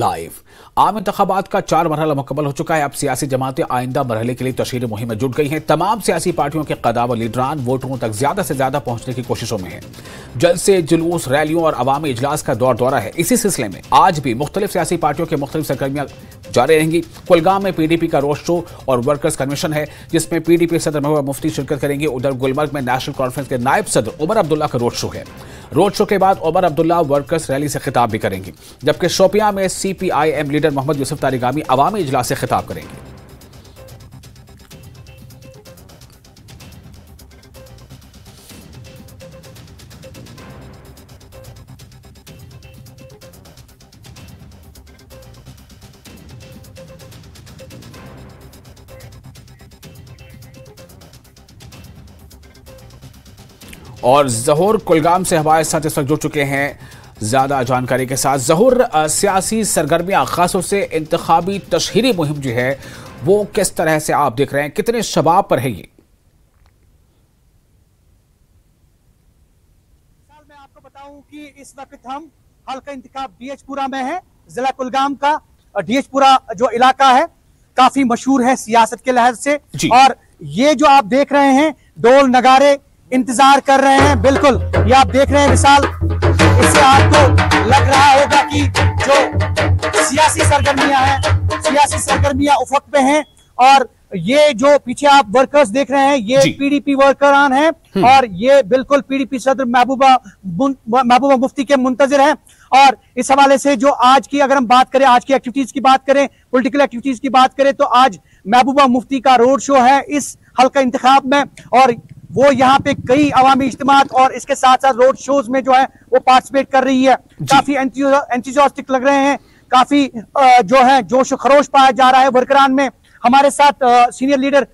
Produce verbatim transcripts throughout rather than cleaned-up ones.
Live आम इंतखाबात का चार मरहला मुकम्मल हो चुका है। अब सियासी जमातें आइंदा मरहले के लिए तशहीर मुहिम में जुट गई हैं। तमाम सियासी पार्टियों के कदावर और लीडरान वोटरों तक ज्यादा से ज्यादा पहुंचने की कोशिशों में हैं। जलसे, जुलूस, रैलियों और अवामी इजलास का दौर दौरा है। इसी सिलसिले में आज भी मुख्तलिफ सियासी पार्टियों के मुख्तलिफ सरगर्मियां जारी रहेंगी। कुलगाम में पीडीपी का रोड शो और वर्कर्स कन्वेंशन है, जिसमें पीडीपी सदर महबूबा मुफ्ती शिरकत करेंगे। उधर गुलमर्ग में नेशनल कॉन्फ्रेंस के नायब सदर उमर अब्दुल्ला का रोड शो है। रोड शो के बाद उमर अब्दुल्ला वर्कर्स रैली से खिताब भी करेंगे, जबकि शोपियां में C P I M leader Mohammad Yusuf Tarigami अवामी इजलास से खिताब करेंगे। और जहूर कुलगाम से हमारे साथ इस वक्त जुड़ चुके हैं ज्यादा जानकारी के साथ। जहूर, सियासी सरगर्मियां खास तौर से इंतखाबी तशहीरी मुहिम जो है वो किस तरह से आप देख रहे हैं, कितने शबाब पर है ये? सर, मैं आपको बताऊं कि इस वक्त हम हल्का इंतखाब डी एच पुरा में है, जिला कुलगाम का। डी एच पुरा जो इलाका है काफी मशहूर है सियासत के लिहाज से, और ये जो आप देख रहे हैं डोल नगारे इंतजार कर रहे हैं। बिल्कुल ये आप देख रहे हैं विशाल, इससे आपको लग रहा होगा कि जो सियासी सरगर्मियां हैं, सियासी सरगर्मियां उफक पे हैं। और ये जो पीछे आप वर्कर्स देख रहे हैं ये पीडीपी वर्करान हैं, और ये बिल्कुल पीडीपी सदर महबूबा महबूबा मुफ्ती के मुंतजर हैं। और इस हवाले से जो आज की अगर हम बात करें, आज की एक्टिविटीज की बात करें, पॉलिटिकल एक्टिविटीज की बात करें, तो आज महबूबा मुफ्ती का रोड शो है इस हल्का इंतखाब में, और वो यहाँ पे कई अवामी इज्तिमात और इसके साथ साथ रोड शोज में जो है वो पार्टिसिपेट कर रही है। काफी एंथुसियास्टिक लग रहे हैं, काफी जो है जोश खरोश पाया जा रहा है वर्करान में। हमारे साथ सीनियर लीडर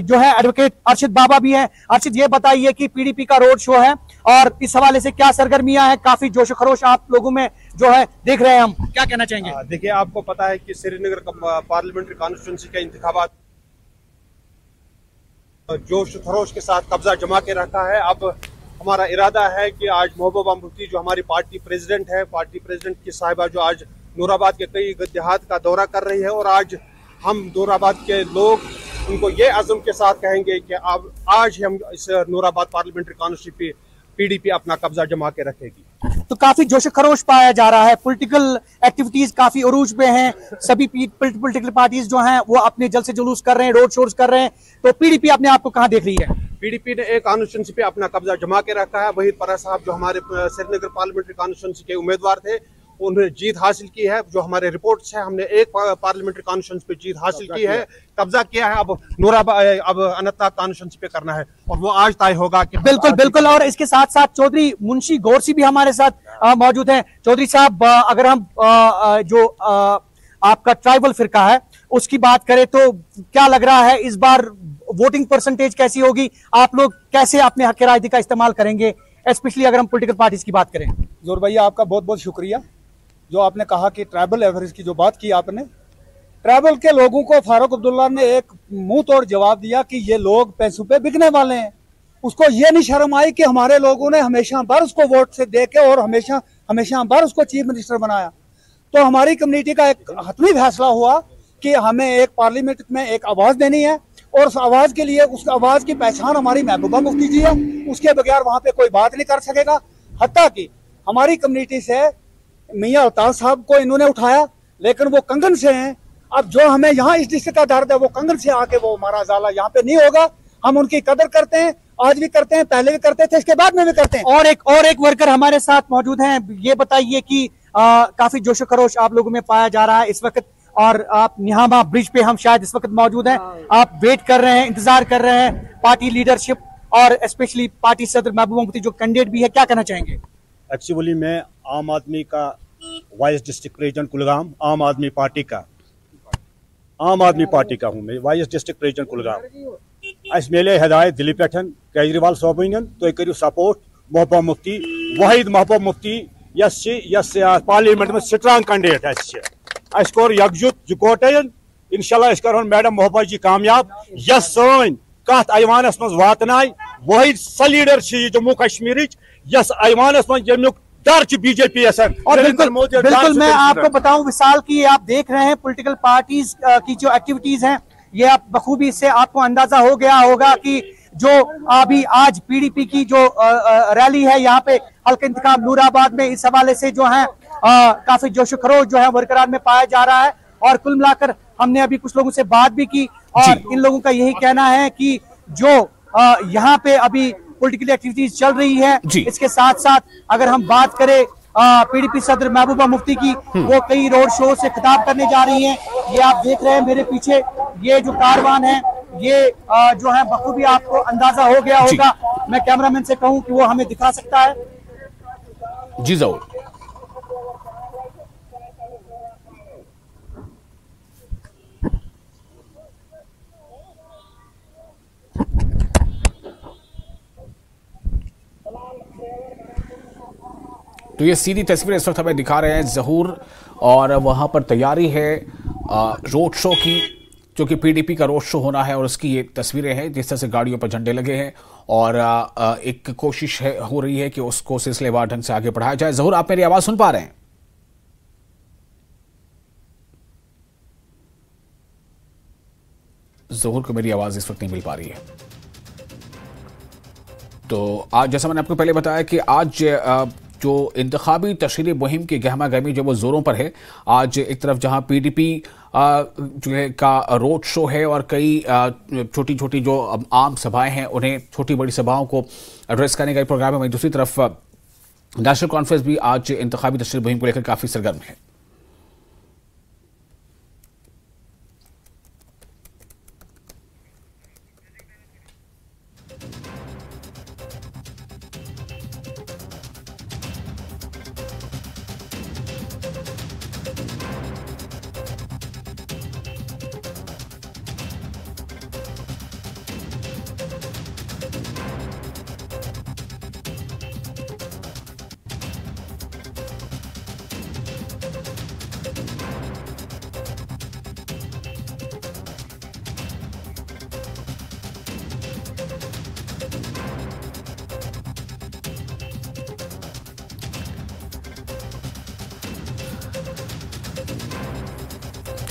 जो है एडवोकेट अर्शिद बाबा भी हैं। अर्शिद, ये बताइए कि पीडीपी का रोड शो है और इस हवाले से क्या सरगर्मियां हैं, काफी जोश खरोश आप लोगों में जो है देख रहे हैं, हम क्या कहना चाहेंगे? देखिये, आपको पता है कि श्रीनगर का पार्लियामेंट्री कॉन्स्टिट्यूंसी का इंतखाबात जोश खरोश के साथ कब्जा जमा के रखा है। अब हमारा इरादा है कि आज महबूबा मुफ्ती जो हमारी पार्टी प्रेसिडेंट है, पार्टी प्रेसिडेंट की साहिबा जो आज नूराबाद के कई देहात का दौरा कर रही है, और आज हम नूराबाद के लोग उनको ये आज़म के साथ कहेंगे कि अब आज हम इस नूराबाद पार्लियामेंट्री कॉन्स्टिट्यूंसी पीडीपी अपना कब्जा जमा के रखेगी। तो काफी जोश खरोश पाया जा रहा है, पॉलिटिकल एक्टिविटीज काफी उरूज पे हैं, सभी पॉलिटिकल पार्टीज जो हैं वो अपने जलसे जुलूस कर रहे हैं, रोड शोज कर रहे हैं। तो पीडीपी अपने आप को कहां देख रही है? पीडीपी ने एक कॉन्स्टिट्यूंसी पे अपना कब्जा जमा के रखा है। वही परा साहब जो हमारे श्रीनगर पार्लियामेंट्री कॉन्स्टिट्यूंसी के उम्मीदवार थे, उन्होंने जीत हासिल की है। जो हमारे रिपोर्ट्स हैं, हमने एक पार्लियामेंट्री कॉन्स्टिट्यूंसी पे जीत हासिल की है, कब्जा किया है। अब नूराबाद, अब अनंतनाग कॉन्स्टिट्यूंसी पे करना है, और वो आज तय होगा कि बिल्कुल बिल्कुल। और इसके साथ साथ चौधरी मुंशी गोरसी भी हमारे साथ मौजूद हैं। चौधरी साहब, अगर हम आ, जो आ, आपका ट्राइबल फिरका है उसकी बात करें तो क्या लग रहा है इस बार वोटिंग परसेंटेज कैसी होगी? आप लोग कैसे अपने हक राय का इस्तेमाल करेंगे, स्पेशली अगर हम पोलिटिकल पार्टीज की बात करें? जोर भैया, आपका बहुत बहुत शुक्रिया। जो आपने कहा कि ट्राइबल एवरेज की जो बात की आपने, ट्राइबल के लोगों को फारूक अब्दुल्ला ने एक मुंह तोड़ जवाब दिया कि ये लोग पैसों पे बिकने वाले हैं। उसको ये नहीं शर्म आई कि हमारे लोगों ने हमेशा भर उसको वोट से देके और हमेशा हमेशा भर उसको चीफ मिनिस्टर बनाया। तो हमारी कम्युनिटी का एक हतमी फैसला हुआ कि हमें एक पार्लियामेंट में एक आवाज़ देनी है, और उस आवाज़ के लिए, उस आवाज़ की पहचान हमारी महबूबा मुफ्ती जी है। उसके बगैर वहाँ पर कोई बात नहीं कर सकेगा। हत्ता कि हमारी कम्युनिटी से मियाँ अवतार साहब को इन्होंने उठाया, लेकिन वो कंगन से हैं। अब जो हमें यहाँ इस डिस्ट्रिक्ट का दर्द है, वो कंगन से आके वो हमारा जाला यहाँ पे नहीं होगा। हम उनकी कदर करते हैं, आज भी करते हैं, पहले भी करते थे, इसके बाद में भी करते हैं। और एक और एक वर्कर हमारे साथ मौजूद हैं। ये बताइए कि आ, काफी जोश खरोश आप लोगों में पाया जा रहा है इस वक्त, और आप निहामा ब्रिज पे हम शायद इस वक्त मौजूद हैं। आप वेट कर रहे हैं, इंतजार कर रहे हैं पार्टी लीडरशिप और स्पेशली पार्टी सदर महबूबा मुफ्ती जो कैंडिडेट भी है, क्या कहना चाहेंगे? एक्चुअली मैं आम आदमी का वाइस डिस्ट्रिक्ट प्रेसिडेंट कुलगाम, आम आदमी पार्टी का आम आदमी पार्टी का हूँ मैं, वाइस डिस्ट्रिक्ट प्रेसिडेंट कुलगाम। इस मेले हदायत दिल्ली पेठ केजरीवाल सोबन तुम करू सपोर्ट महबूबा मुफ्ती, वाहिद महबूबा मुफ्ती पार्लियामेंट में स्ट्रांग कैंडिडेट अस कोर यकजुट जुटन। इंशाल्लाह अस कर मैडम महबूबा जी कामयाब, यह सन कत ऐवानस मज वात वाहिद सलीडर यह जम्मू कश्मीर यस ऐवानस मज दर्ज बीजेपी असर। और बिल्कुल बिल्कुल मैं आपको बताऊं विशाल की आप देख रहे हैं पॉलिटिकल पार्टीज की जो एक्टिविटीज हैं ये आप बखूबी से आपको अंदाजा हो गया होगा कि जो अभी आज पीडीपी की जो रैली है यहाँ पे हल्का इंतकाम नूराबाद में, इस हवाले से जो है आ, काफी जोशो खरोश जो है वर्करार में पाया जा रहा है। और कुल मिलाकर हमने अभी कुछ लोगों से बात भी की और इन लोगों का यही कहना है कि जो यहाँ पे अभी पॉलिटिकल एक्टिविटीज चल रही है, इसके साथ साथ अगर हम बात करें पीडीपी सदर महबूबा मुफ्ती की, वो कई रोड शो से खिताब करने जा रही हैं। ये आप देख रहे हैं मेरे पीछे ये जो कारवान है ये आ, जो है बखूबी आपको अंदाजा हो गया होगा। मैं कैमरामैन से कहूं कि वो हमें दिखा सकता है। जी जरूर। तो ये सीधी तस्वीर इस वक्त हमें दिखा रहे हैं जहूर, और वहाँ पर तैयारी है रोड शो की, जो कि पीडीपी का रोड शो होना है, और उसकी ये तस्वीरें हैं जिस तरह से गाड़ियों पर झंडे लगे हैं और एक कोशिश है हो रही है कि उसको सिलसिलेवार ढंग से आगे बढ़ाया जाए। जहूर, आप मेरी आवाज़ सुन पा रहे हैं? जहूर को मेरी आवाज़ इस वक्त नहीं मिल पा रही है। तो आज जैसा मैंने आपको पहले बताया कि आज जो इंतखाबी तशहरी मुहिम की गहमा गहमी जो वो जोरों पर है। आज एक तरफ जहां पीडीपी जो है का रोड शो है और कई छोटी छोटी जो आम सभाएं हैं उन्हें छोटी बड़ी सभाओं को एड्रेस करने का प्रोग्राम है, वहीं दूसरी तरफ नेशनल कॉन्फ्रेंस भी आज इंतखाबी तशहरी मुहिम को लेकर काफ़ी सरगर्म है।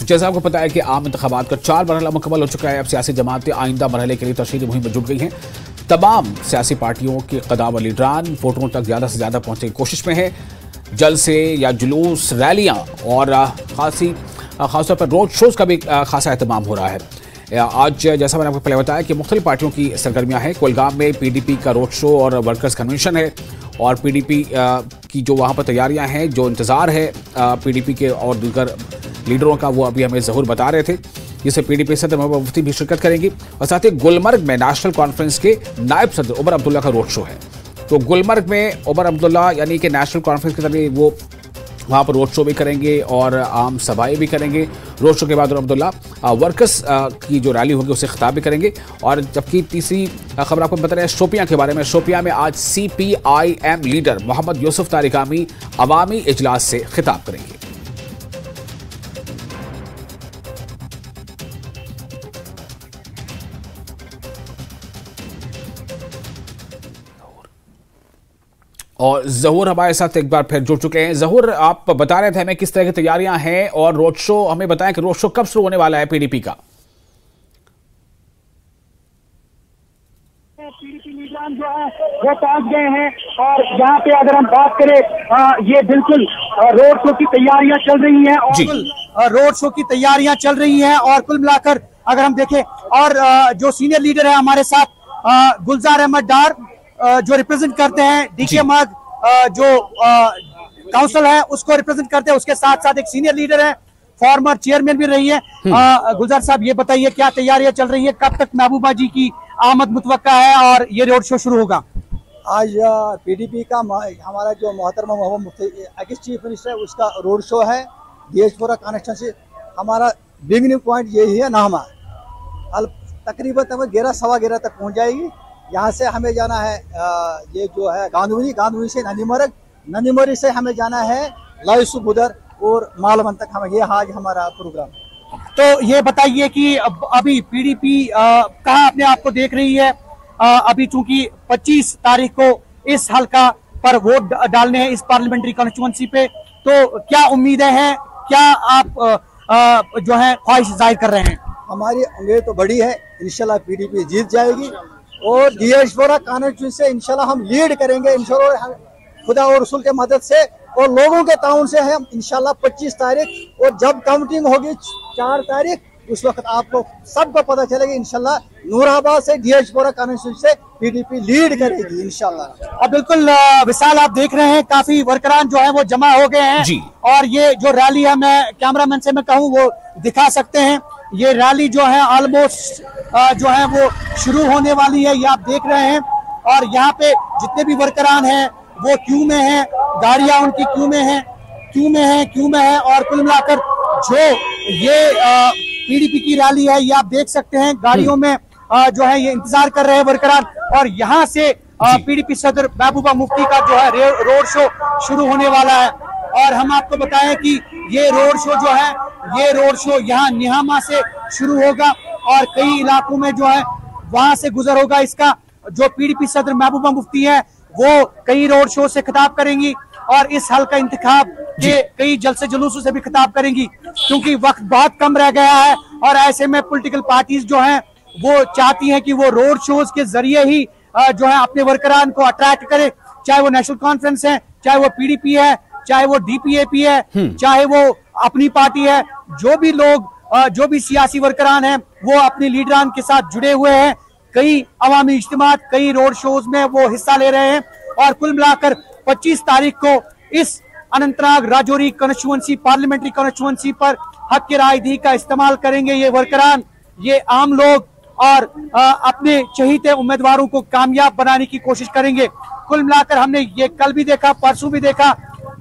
जैसा आपको पता है कि आम इंतखाबात का चार मरहला मुकम्मल हो चुका है। अब सियासी जमातें आइंदा मरहले के लिए तशहरी मुहिम में जुट गई हैं। तमाम सियासी पार्टियों के कदावर लीडरान वोटरों तक ज़्यादा से ज़्यादा पहुँचने की कोशिश में है। जलसे या जुलूस, रैलियाँ और खासी खासतौर पर रोड शोज़ का भी खासा अहतमाम हो रहा है। आज जैसा मैंने आपको पहले बताया कि मुख्तलिफ पार्टियों की सरगर्मियाँ हैं। कुलगाम में पी डी पी का रोड शो और वर्कर्स कन्वेंशन है, और पी डी पी की जो वहाँ पर तैयारियाँ हैं, जो इंतज़ार है पी डी पी के और दीगर लीडरों का, वो अभी हमें जहूर बता रहे थे, जिससे पीडीपी सदर महबूबा मुफ्ती भी शिरकत करेंगी। और साथ ही गुलमर्ग में नेशनल कॉन्फ्रेंस के नायब सदर उमर अब्दुल्ला का रोड शो है। तो गुलमर्ग में उमर अब्दुल्ला यानी कि नेशनल कॉन्फ्रेंस के जरिए वो वहाँ पर रोड शो भी करेंगे और आम सभाएं भी करेंगे। रोड शो के बाद उमर अब्दुल्ला वर्कर्स की जो रैली होगी उसे खिताब भी करेंगे। और जबकि तीसरी खबर आपको बता रहे हैं शोपियां के बारे में। शोपियां में आज C P I M leader Mohammad Yusuf Tarigami अवामी इजलास से खिताब करेंगे। और जहूर हमारे साथ एक बार फिर जुड़ चुके हैं। जहूर, आप बता रहे थे हमें किस तरह की तैयारियां हैं, और रोड शो हमें बताएं कि रोड शो कब शुरू होने वाला है पीडीपी का? पीडीपी लीडरान जो है वो पहुंच गए हैं, और यहाँ पे अगर हम बात करें ये बिल्कुल रोड शो की तैयारियां चल रही हैं और रोड शो की तैयारियां चल रही हैं और कुल मिलाकर अगर हम देखें, और जो सीनियर लीडर है हमारे साथ गुलजार अहमद डार जो रिप्रेजेंट करते हैं डीके मर्ग जो काउंसिल है उसको रिप्रेजेंट करते हैं, उसके साथ साथ एक सीनियर लीडर है, फॉर्मर चेयरमैन भी रही है। गुलजार साहब, ये बताइए क्या तैयारियां चल रही है, कब तक महबूबा जी की आमद मुतवक्का है और ये रोड शो शुरू होगा? आज पीडीपी का हमारा जो मोहतरमा Mehbooba Mufti ex chief minister है उसका रोड शो है डीएचपुरा कॉन्स्टिट्यूंसी। हमारा बिगनिंग पॉइंट यही है नामा, तकरीबन ग्यारह सवा ग्यारह तक पहुँच जाएगी। यहाँ से हमें जाना है आ, ये जो है गांधुनी, गांधुनी से नंदीमर्ग, नंदीमर्ग से हमें जाना है लाइसुब उधर और मालवन तक हमें, ये आज हमारा प्रोग्राम। तो ये बताइए कि अब अभी पीडीपी कहाँ अपने आप को देख रही है? आ, अभी चूंकि पच्चीस तारीख को इस हल्का पर वोट डालने हैं इस पार्लियामेंट्री कॉन्स्टिट्यूएंसी पे, तो क्या उम्मीदें हैं, क्या आप आ, जो है ख्वाहिश जाहिर कर रहे हैं? हमारी उम्मीद तो बड़ी है, इंशाल्लाह पीडीपी जीत जाएगी और डीएचपुरा कॉन्स्टिट्यूएंसी से इंशाल्लाह हम लीड करेंगे, इंशाल्लाह खुदा और रसूल के मदद से और लोगों के ताउन से हम इंशाल्लाह पच्चीस तारीख, और जब काउंटिंग होगी चार तारीख, उस वक्त आपको सबको पता चलेगा इंशाल्लाह नूराबाद से डीएचपुरा कॉन्स्टिट्यूएंसी से पीडीपी लीड करेगी इंशाल्लाह। अब बिल्कुल विशाल, आप देख रहे हैं काफी वर्करान जो है वो जमा हो गए हैं जी। और ये जो रैली है, मैं कैमरामैन से मैं कहूँ वो दिखा सकते हैं, ये रैली जो है ऑलमोस्ट जो है वो शुरू होने वाली है, ये आप देख रहे हैं। और यहाँ पे जितने भी वर्करान हैं वो क्यू में हैं, गाड़ियां उनकी क्यू में हैं, क्यू में हैं, क्यू में हैं। और कुल मिलाकर जो ये पीडीपी की रैली है, ये आप देख सकते हैं गाड़ियों में आ, जो है ये इंतजार कर रहे हैं वर्करान। और यहाँ से पीडीपी सदर महबूबा मुफ्ती का जो है रोड शो शुरू होने वाला है। और हम आपको बताएं कि ये रोड शो जो है, ये रोड शो यहाँ निहामा से शुरू होगा और कई इलाकों में जो है वहां से गुजर होगा इसका। जो पीडीपी सदर महबूबा मुफ्ती है वो कई रोड शो से खिताब करेंगी और इस हल्का इंतखाब के कई जलसे जुलूसों से भी खिताब करेंगी, क्योंकि वक्त बहुत कम रह गया है। और ऐसे में पॉलिटिकल पार्टीज जो हैं वो चाहती हैं कि वो रोड शोज के जरिए ही जो है अपने वर्करान को अट्रैक्ट करे, चाहे वो नेशनल कॉन्फ्रेंस है, चाहे वो पीडीपी है, चाहे वो डीपीएपी है, चाहे वो अपनी पार्टी है। जो भी लोग, जो भी सियासी वर्करान हैं वो अपने लीडरान के साथ जुड़े हुए हैं, कई अवामी इज्तिमात, कई रोड शोज में वो हिस्सा ले रहे हैं। और कुल मिलाकर पच्चीस तारीख को इस Anantnag Rajouri constituency parliamentary constituency पर हक की राय दी का इस्तेमाल करेंगे ये वर्करान, ये आम लोग, और आ, अपने चहीते उम्मीदवारों को कामयाब बनाने की कोशिश करेंगे। कुल मिलाकर हमने ये कल भी देखा, परसों भी देखा।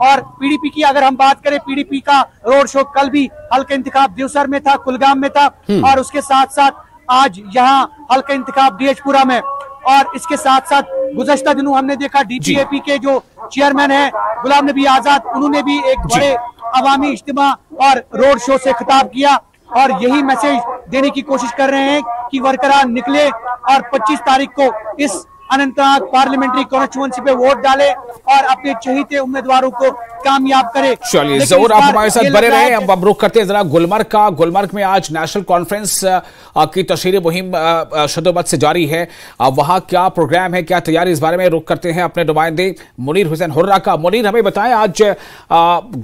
और पीडीपी की अगर हम बात करें, पीडीपी का रोड शो कल भी हल्का इंतखाब दिवसर में था, कुलगाम में था, और उसके साथ साथ आज यहाँ हल्का इंतखाब डीएचपुरा में। और इसके साथ साथ गुज़श्ता दिनों हमने देखा डीपीएपी के जो चेयरमैन हैं गुलाम नबी आजाद, उन्होंने भी एक बड़े अवामी इज्तिमा और रोड शो से खिताब किया। और यही मैसेज देने की कोशिश कर रहे हैं कि वर्करार निकले और पच्चीस तारीख को इस अनंतनाग पार्लियामेंट्री कॉन्स्टिट्यूएंसी पे वोट डाले और अपने चहीते उम्मीदवारों को कामयाब करे। चलिए, जरूर आप हमारे साथ बने रहे। अब हम रुख करते हैं जरा गुलमर्ग का। गुलमर्ग में आज नेशनल कॉन्फ्रेंस की तशहरी मुहिम शदोबत से जारी है। वहाँ क्या प्रोग्राम है, क्या तैयारी, इस बारे में रुख करते हैं अपने नुमाइंदे मुनीर हुसैन हुर्रा का। मुनीर, हमें बताएं आज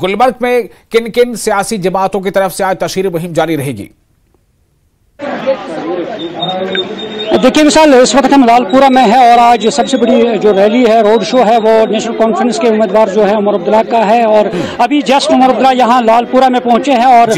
गुलमर्ग में किन किन सियासी जमातों की तरफ से आज तशहरी मुहिम जारी रहेगी? देखिए विशाल, इस वक्त हम लालपुरा में हैं और आज सबसे बड़ी जो रैली है, रोड शो है, वो नेशनल कॉन्फ्रेंस के उम्मीदवार जो है उमर अब्दुल्ला का है। और अभी जस्ट उमर अब्दुल्ला यहाँ लालपुरा में पहुंचे हैं और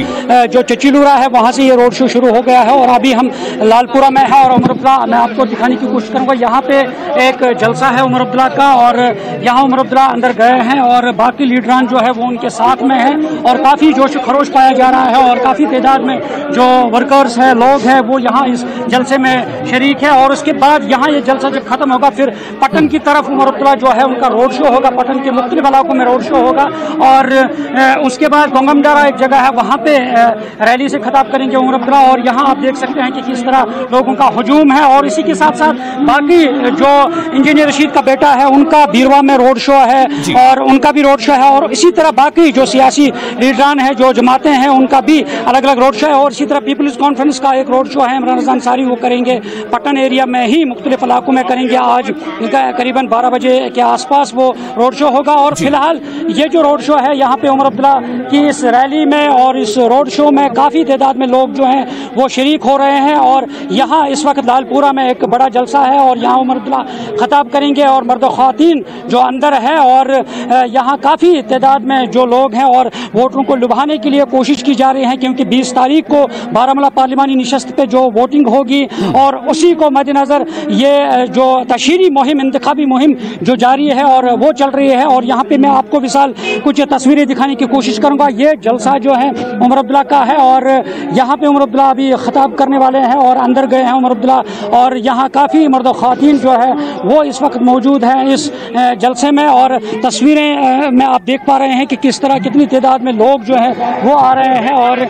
जो चचिलूरा है वहाँ से ये रोड शो शुरू हो गया है। और अभी हम लालपुरा में हैं और उमर अब्दुल्ला, मैं आपको दिखाने की कोशिश करूँगा, यहाँ पे एक जलसा है उमर अब्दुल्ला का और यहाँ उमर अब्दुल्ला अंदर गए हैं और बाकी लीडरान जो है वो उनके साथ में हैं। और काफ़ी जोश खरोश पाया जा रहा है और काफ़ी तादाद में जो वर्कर्स हैं, लोग हैं, वो यहाँ इस जलसे में शरीक है। और उसके बाद यहाँ ये जलसा जब खत्म होगा फिर पटन की तरफ उमर अब्दुल्ला जो है उनका रोड शो होगा, पटन के मुख्तलिफ इलाकों में रोड शो होगा। और उसके बाद गोंगमडारा एक जगह है, वहाँ पे रैली से खिताब करेंगे उमर अब्दुल्ला। और यहाँ आप देख सकते हैं कि किस तरह लोगों का हुजूम है। और इसी के साथ साथ बाकी जो इंजीनियर रशीद का बेटा है उनका बीरवा में रोड शो है और उनका भी रोड शो है। और इसी तरह बाकी जो सियासी लीडरान है, जो जमातें हैं, उनका भी अलग अलग रोड शो है। और इसी तरह पीपल्स कॉन्फ्रेंस का एक रोड शो है, इमरान रजान सारी वो करेंगे, पटन एरिया में ही मुख्तलिफ इलाकों में करेंगे। आज इनका करीबन बारह बजे के आसपास वो रोड शो होगा। और फिलहाल ये जो रोड शो है, यहाँ पे उमर अब्दुल्ला की इस रैली में और इस रोड शो में काफ़ी तादाद में लोग जो हैं वो शरीक हो रहे हैं। और यहाँ इस वक्त लालपुरा में एक बड़ा जलसा है और यहाँ उमर अब्दुल्ला खिताब करेंगे और मर्द ख़वातीन जो अंदर है और यहाँ काफ़ी तादाद में जो लोग हैं और वोटरों को लुभाने के लिए कोशिश की जा रही है, क्योंकि बीस तारीख को बारामुला पार्लिमानी नशस्त पे जो वोटिंग होगी और उसी को मद्देनज़र ये जो तशहरी मुहिम, इंतखाबी मुहिम जो जारी है और वो चल रही है। और यहाँ पे मैं आपको विशाल कुछ तस्वीरें दिखाने की कोशिश करूँगा। ये जलसा जो है उमर अब्दुल्ला का है और यहाँ पे उमर अब्दुल्ला अभी खिताब करने वाले हैं और अंदर गए हैं उमर अब्दुल्ला। और यहाँ काफ़ी मर्द और ख़वातीन जो है वो इस वक्त मौजूद हैं इस जलसे में। और तस्वीरें में आप देख पा रहे हैं कि किस तरह कितनी तादाद में लोग जो है वो आ रहे हैं। और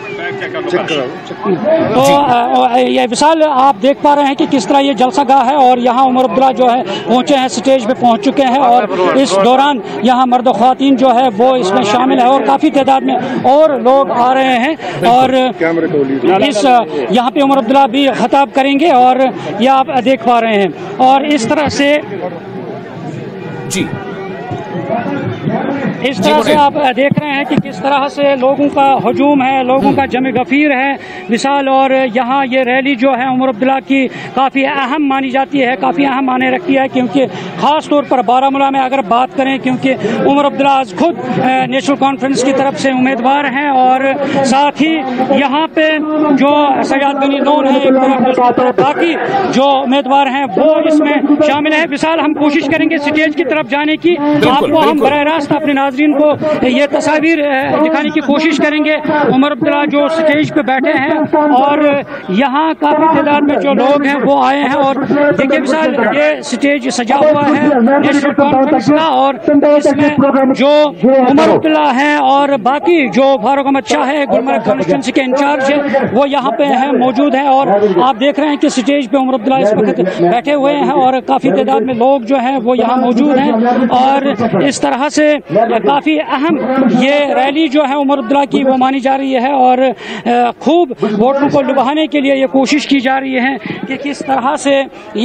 तो ये विशाल आप देख पा रहे हैं कि किस तरह ये जलसा गाह है और यहाँ उमर अब्दुल्ला जो है पहुँचे हैं, स्टेज पे पहुँच चुके हैं और इस दौरान यहाँ मर्द ख्वातीन जो है वो इसमें शामिल है और काफ़ी तादाद में और लोग आ रहे हैं और इस यहाँ पे उमर अब्दुल्ला भी खिताब करेंगे और ये आप देख पा रहे हैं और इस तरह से जी इस तरह से आप देख रहे हैं कि किस तरह से लोगों का हुजूम है, लोगों का जमे गफीर है विशाल। और यहाँ ये रैली जो है उमर अब्दुल्ला की काफ़ी अहम मानी जाती है, काफ़ी अहम माने रखती है क्योंकि ख़ास तौर पर बारामूला में अगर बात करें क्योंकि उमर अब्दुल्ला आज खुद नेशनल कॉन्फ्रेंस की तरफ से उम्मीदवार हैं और साथ ही यहाँ पे जो सजाद गनी नून है एक तरफ, बाकी जो उम्मीदवार हैं वो इसमें शामिल है। विशाल, हम कोशिश करेंगे स्टेज की तरफ जाने की, आपको हम बरह रास्त अपने नाज़रीन को ये तस्वीर दिखाने की कोशिश करेंगे। उमर अब्दुल्ला जो स्टेज पे बैठे हैं और यहाँ काफ़ी तादाद में जो लोग हैं वो आए हैं और देखिए विशाल, ये स्टेज सजा हुआ है नेशनल कॉन्फ्रेंस का और इसमें जो उमर अब्दुल्ला हैं और बाकी जो फारूक अहमद शाह है गुलमर्ग कॉन्स्टिट्यूंसी के इंचार्ज है वो यहाँ पे हैं, मौजूद हैं और आप देख रहे हैं कि स्टेज पे उमर अब्दुल्ला इस वक्त बैठे हुए हैं और काफ़ी तादाद में लोग जो हैं वो यहाँ मौजूद हैं और इस तरह से काफ़ी अहम ये रैली जो है उमर अब्दुल्ला की वो मानी जा रही है और खूब वोटरों को लुभाने के लिए ये कोशिश की जा रही है कि किस तरह से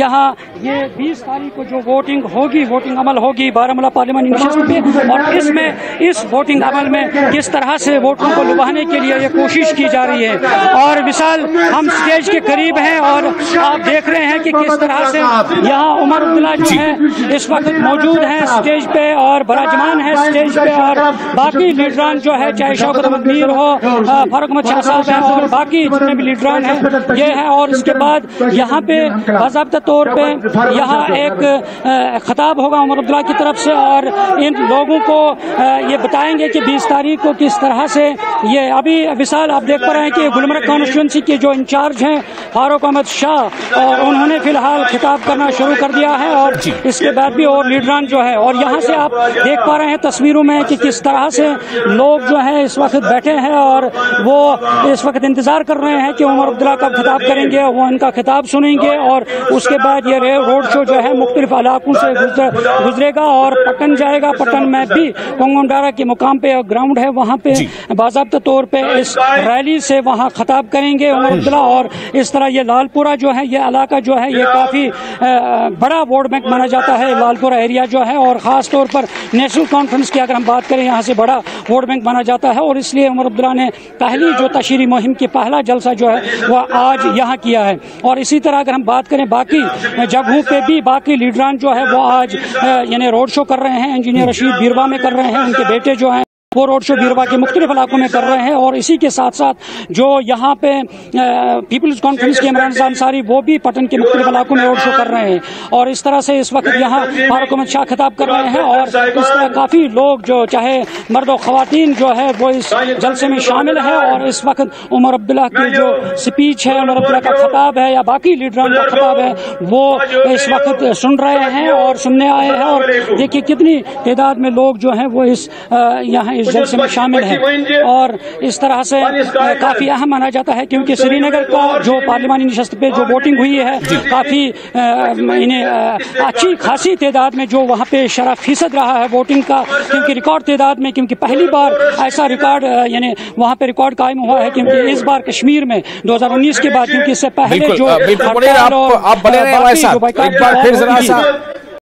यहाँ ये बीस तारीख को जो वोटिंग होगी, वोटिंग अमल होगी बारामूला पार्लियामानी निशस्त पे और इसमें इस वोटिंग अमल में किस तरह से वोटरों को लुभाने के लिए ये कोशिश की जा रही है। और विशाल, हम स्टेज के करीब हैं और आप देख रहे हैं कि किस तरह से यहाँ उमर अब्दुल्ला जो है इस वक्त मौजूद हैं स्टेज पे और बराजमान है स्टेज पे और बाकी लीडरान जो है चाहे शौकत अहमद मीर हो, फारूक अहमद शाह साहब हैं और बाकी जितने भी लीडरान हैं ये हैं और इसके बाद यहाँ पे बाज़ाब्ता तौर पे यहाँ एक खिताब होगा उमर अब्दुल्ला की तरफ से और इन लोगों को ये बताएंगे कि बीस तारीख को किस तरह से ये अभी विशाल आप देख पा रहे हैं कि गुलमर्ग कॉन्स्टिट्यूंसी के जो इंचार्ज हैं फारूक अहमद शाह और उन्होंने फिलहाल खिताब करना शुरू कर दिया है और इसके बाद भी और लीडरान जो है और यहाँ से आप देख पा रहे हैं तस्वीरों में कि किस तरह से लोग जो हैं इस वक्त बैठे हैं और वो इस वक्त इंतज़ार कर रहे हैं कि उमर अब्दुल्ला कब खिताब करेंगे, वो उनका खिताब सुनेंगे और उसके बाद ये रोड शो जो है मुख्तलिफ इलाकों से गुजरेगा और पटन जाएगा। पटन में भी कोंगोंडारा के मुकाम पे ग्राउंड है वहाँ पे बाज़ाब्ता तौर पे इस रैली से वहाँ खिताब करेंगे उमर अब्दुल्ला और इस तरह ये लालपुरा जो है ये इलाका जो है ये काफ़ी बड़ा वोट बैंक माना जाता है, लालपुरा एरिया जो है और ख़ास तौर पर नेशनल कॉन्फ्रेंस की अगर हम बात करें यहाँ से बड़ा वोट बैंक माना जाता है और इसलिए उमर अब्दुल्ला ने पहली जो तशहरी मुहिम की पहला जलसा जो है वह आज यहाँ किया है। और इसी तरह अगर हम बात करें बाकी जगहों पे भी बाकी लीडरान जो है वो आज यानी रोड शो कर रहे हैं, इंजीनियर रशीद बीरवा में कर रहे हैं, उनके बेटे जो हैं वो रोड शो बीरवा के मुख्तलिफ इलाकों में कर रहे हैं और इसी के साथ साथ जो यहाँ पे पीपल्स कॉन्फ्रेंस के इमरान अंसारी वो भी पटन के मुख्तलिफ इलाकों में रोड शो कर रहे हैं और इस तरह से इस वक्त यहाँ फारूक अहमद शाह खिताब कर रहे हैं और इस तरह काफ़ी लोग जो चाहे मर्द और ख़वातीन जो है वो इस जलसे में शामिल है और इस वक्त उमर अब्दुल्ला की जो स्पीच है, उमर अब्दुल्ला का खिताब है या बाकी लीडरान का खिताब है वो इस वक्त सुन रहे हैं और सुनने आए हैं और देखिए कितनी तादाद में लोग जो हैं वो इस यहाँ इस जलसे में शामिल हैं और इस तरह से काफ़ी अहम माना जाता है क्योंकि श्रीनगर का जो पार्लियामानी निशस्त पे जो वोटिंग हुई है काफ़ी इन्हें अच्छी खासी तादाद में जो वहाँ पे शरह फीसद रहा है वोटिंग का क्योंकि रिकॉर्ड तादाद में, क्योंकि पहली बार ऐसा रिकॉर्ड यानी वहाँ पे रिकॉर्ड कायम हुआ है क्योंकि इस बार कश्मीर में दो हज़ार उन्नीस के बाद, क्योंकि इससे पहले जो